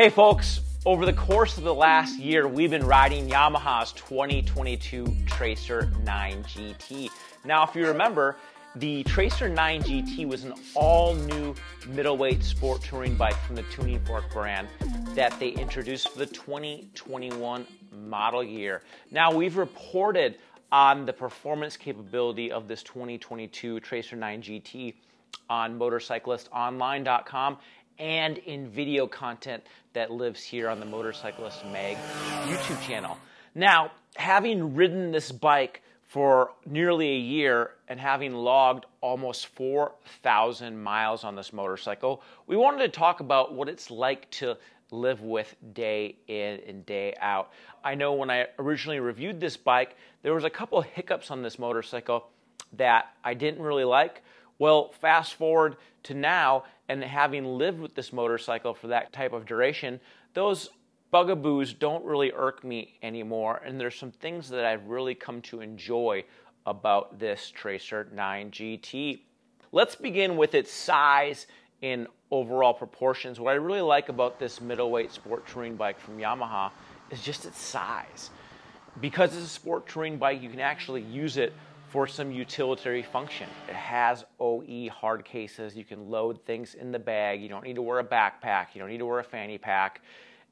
Hey folks, over the course of the last year, we've been riding Yamaha's 2022 Tracer 9 GT. Now, if you remember, the Tracer 9 GT was an all-new middleweight sport touring bike from the Tuning Fork brand that they introduced for the 2021 model year. Now, we've reported on the performance capability of this 2022 Tracer 9 GT on MotorcyclistOnline.com and in video content that lives here on the Motorcyclist Mag YouTube channel. Now, having ridden this bike for nearly a year and having logged almost 4,000 miles on this motorcycle, we wanted to talk about what it's like to live with day in and day out. I know when I originally reviewed this bike, there was a couple hiccups on this motorcycle that I didn't really like. Well, fast forward to now, and having lived with this motorcycle for that type of duration, those bugaboos don't really irk me anymore, and there's some things that I've really come to enjoy about this Tracer 9 GT. Let's begin with its size in overall proportions. What I really like about this middleweight sport touring bike from Yamaha is just its size. Because it's a sport touring bike, you can actually use it for some utilitarian function. It has OE hard cases. You can load things in the bag. You don't need to wear a backpack. You don't need to wear a fanny pack.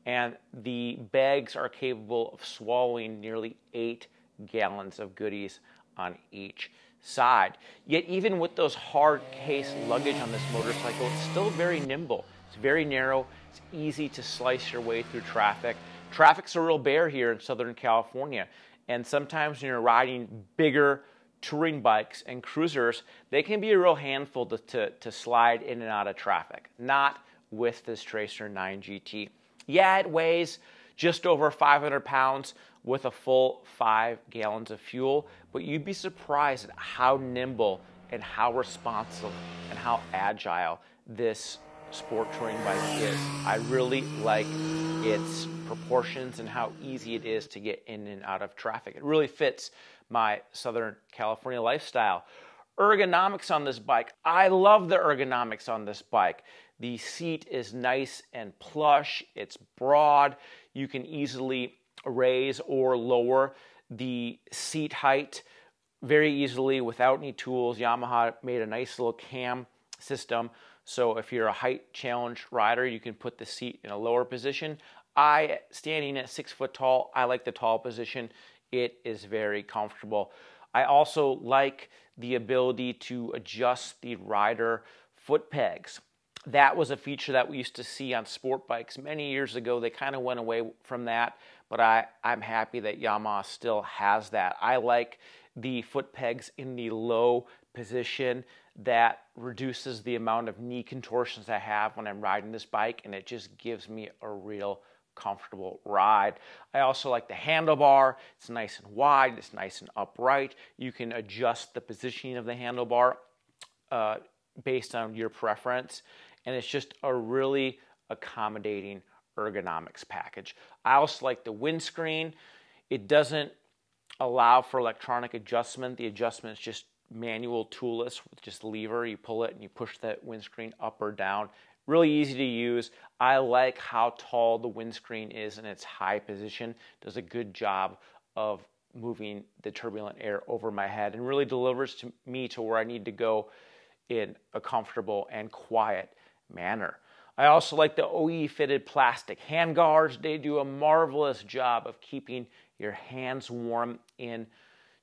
And the bags are capable of swallowing nearly 8 gallons of goodies on each side. Yet even with those hard case luggage on this motorcycle, it's still very nimble. It's very narrow. It's easy to slice your way through traffic. Traffic's a real bear here in Southern California. And sometimes when you're riding bigger touring bikes and cruisers, they can be a real handful to slide in and out of traffic. Not with this Tracer 9 GT. Yeah, it weighs just over 500 pounds with a full 5 gallons of fuel, but you'd be surprised at how nimble and how responsive and how agile this sport touring bike is. I really like its proportions and how easy it is to get in and out of traffic. It really fits my Southern California lifestyle. Ergonomics on this bike. I love the ergonomics on this bike. The seat is nice and plush. It's broad. You can easily raise or lower the seat height very easily without any tools. Yamaha made a nice little cam system. So if you're a height-challenged rider, you can put the seat in a lower position. I, standing at 6 foot tall, I like the tall position. It is very comfortable. I also like the ability to adjust the rider foot pegs. That was a feature that we used to see on sport bikes many years ago. They kind of went away from that, but I'm happy that Yamaha still has that. I like the foot pegs in the low position. That reduces the amount of knee contortions I have when I'm riding this bike, and it just gives me a real comfortable ride. I also like the handlebar. It's nice and wide. It's nice and upright. You can adjust the positioning of the handlebar based on your preference, and it's just a really accommodating ergonomics package. I also like the windscreen. It doesn't allow for electronic adjustment. The adjustment is just manual toolless with just lever. You pull it and you push that windscreen up or down. Really easy to use. I like how tall the windscreen is in its high position. Does a good job of moving the turbulent air over my head and really delivers to me to where I need to go in a comfortable and quiet manner. I also like the OE fitted plastic handguards. They do a marvelous job of keeping your hands warm in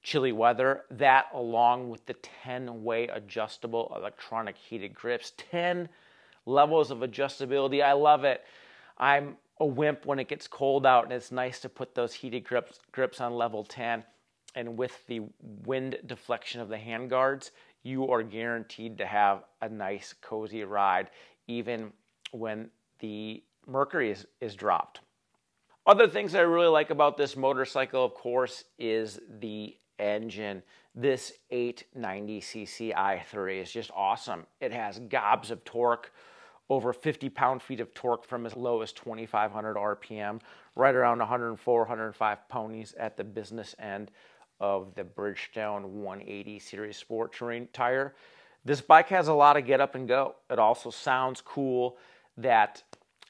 chilly weather. That, along with the 10-way adjustable electronic heated grips, 10 levels of adjustability. I love it. I'm a wimp when it gets cold out, and it's nice to put those heated grips on level 10. And with the wind deflection of the handguards, you are guaranteed to have a nice, cozy ride, even when the mercury is dropped. Other things that I really like about this motorcycle, of course, is the engine. This 890cc i3 is just awesome. It has gobs of torque, over 50 pound-feet of torque from as low as 2,500 RPM, right around 104, 105 ponies at the business end of the Bridgestone 180 Series Sport Touring tire. This bike has a lot of get up and go. It also sounds cool. That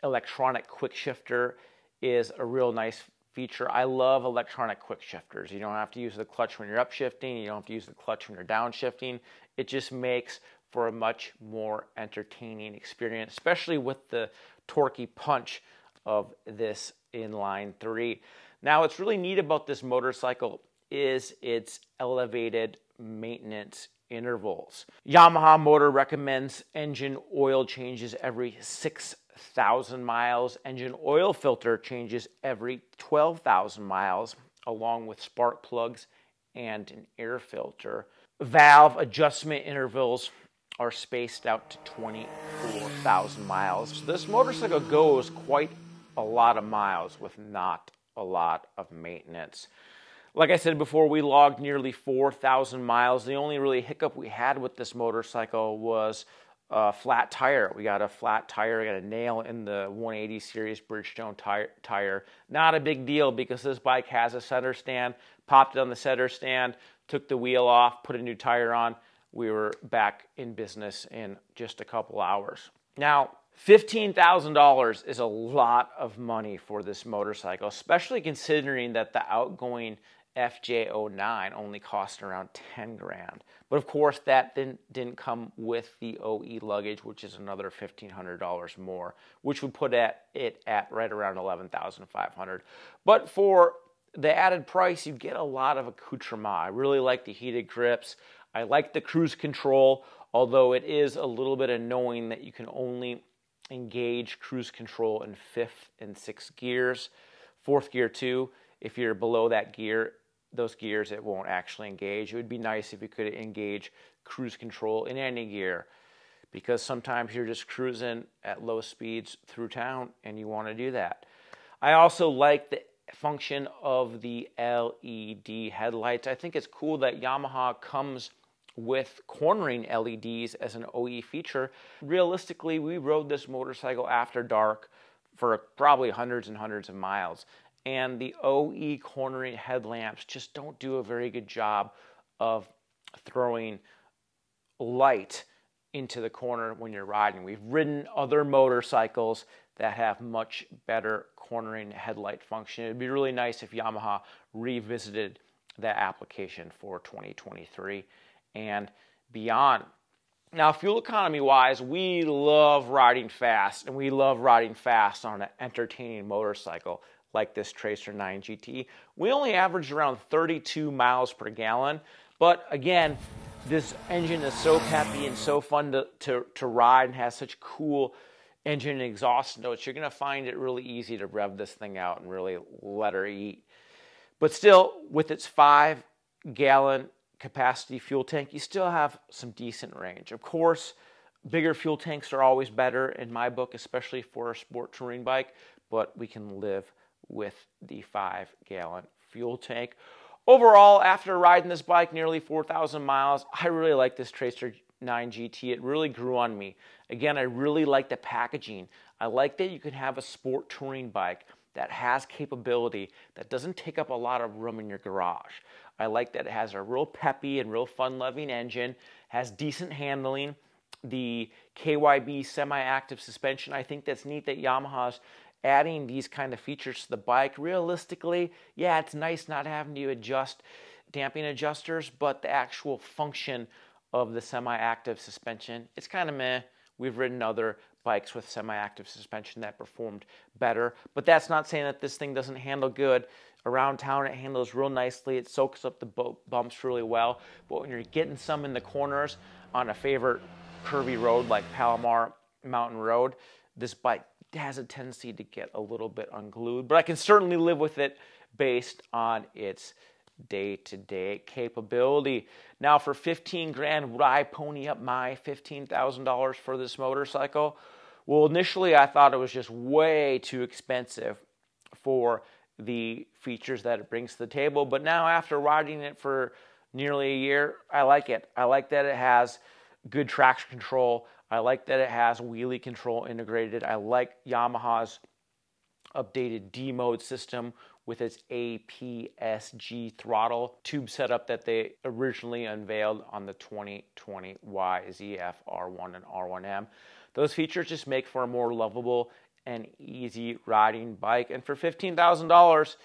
electronic quick shifter is a real nice feature. I love electronic quick shifters. You don't have to use the clutch when you're upshifting. You don't have to use the clutch when you're downshifting. It just makes for a much more entertaining experience, especially with the torquey punch of this inline three. Now, what's really neat about this motorcycle is its elevated maintenance intervals. Yamaha Motor recommends engine oil changes every 6,000 miles, engine oil filter changes every 12,000 miles, along with spark plugs and an air filter. Valve adjustment intervals are spaced out to 24,000 miles. So this motorcycle goes quite a lot of miles with not a lot of maintenance. Like I said before, we logged nearly 4,000 miles. The only really hiccup we had with this motorcycle was a flat tire. We got a flat tire, we got a nail in the 180 series Bridgestone tire. Not a big deal because this bike has a center stand, popped it on the center stand, took the wheel off, put a new tire on. We were back in business in just a couple hours. Now, $15,000 is a lot of money for this motorcycle, especially considering that the outgoing FJ09 only cost around 10 grand. But of course, that didn't come with the OE luggage, which is another $1,500 more, which would put it at right around $11,500. But for the added price, you get a lot of accoutrement. I really like the heated grips. I like the cruise control, although it is a little bit annoying that you can only engage cruise control in 5th and 6th gears. 4th gear too, if you're below that gear, those gears, it won't actually engage. It would be nice if you could engage cruise control in any gear, because sometimes you're just cruising at low speeds through town and you want to do that. I also like the function of the LED headlights. I think it's cool that Yamaha comes with cornering LEDs as an OE feature. Realistically, we rode this motorcycle after dark for probably hundreds and hundreds of miles, and the OE cornering headlamps just don't do a very good job of throwing light into the corner when you're riding. We've ridden other motorcycles that have much better cornering headlight function. It'd be really nice if Yamaha revisited that application for 2023 and beyond. Now, fuel economy wise, we love riding fast, and we love riding fast on an entertaining motorcycle like this Tracer 9 GT. We only averaged around 32 miles per gallon, but again, this engine is so peppy and so fun to ride, and has such cool engine and exhaust notes. You're gonna find it really easy to rev this thing out and really let her eat. But still, with its 5 gallon capacity fuel tank, you still have some decent range. Of course, bigger fuel tanks are always better in my book, especially for a sport touring bike, but we can live with the 5 gallon fuel tank. Overall, after riding this bike nearly 4,000 miles, I really like this Tracer 9 GT. It really grew on me. Again, I really like the packaging. I like that you can have a sport touring bike that has capability, that doesn't take up a lot of room in your garage. I like that it has a real peppy and real fun-loving engine, has decent handling, the KYB semi-active suspension. I think that's neat that Yamaha's adding these kind of features to the bike. Realistically, yeah, it's nice not having to adjust damping adjusters, but the actual function of the semi-active suspension, it's kind of meh. We've ridden other bikes with semi-active suspension that performed better, but that's not saying that this thing doesn't handle good. Around town, it handles real nicely. It soaks up the bumps really well, but when you're getting some in the corners on a favorite curvy road like Palomar Mountain Road, this bike has a tendency to get a little bit unglued, but I can certainly live with it based on its day-to-day capability. Now, for 15 grand, would I pony up my $15,000 for this motorcycle? Well, initially I thought it was just way too expensive for the features that it brings to the table, but now after riding it for nearly a year, I like it. I like that it has good traction control. I like that it has wheelie control integrated. I like Yamaha's updated D-mode system with its APSG throttle tube setup that they originally unveiled on the 2020 YZF-R1 and R1M. Those features just make for a more lovable and easy riding bike. And for $15,000,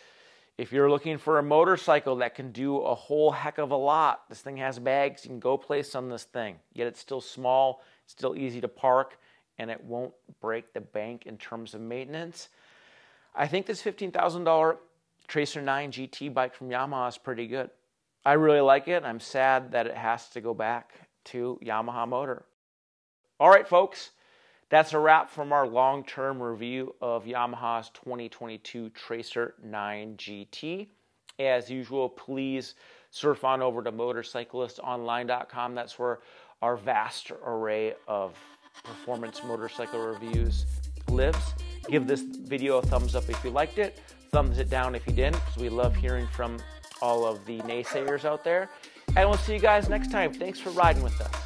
if you're looking for a motorcycle that can do a whole heck of a lot, this thing has bags, you can go place on this thing. Yet it's still small, it's still easy to park, and it won't break the bank in terms of maintenance. I think this $15,000 Tracer 9 GT bike from Yamaha is pretty good. I really like it. I'm sad that it has to go back to Yamaha Motor. All right, folks, that's a wrap from our long-term review of Yamaha's 2022 Tracer 9 GT. As usual, please surf on over to MotorcyclistOnline.com. That's where our vast array of performance motorcycle reviews lives. Give this video a thumbs up if you liked it. Thumbs it down if you didn't, because we love hearing from all of the naysayers out there. And we'll see you guys next time. Thanks for riding with us.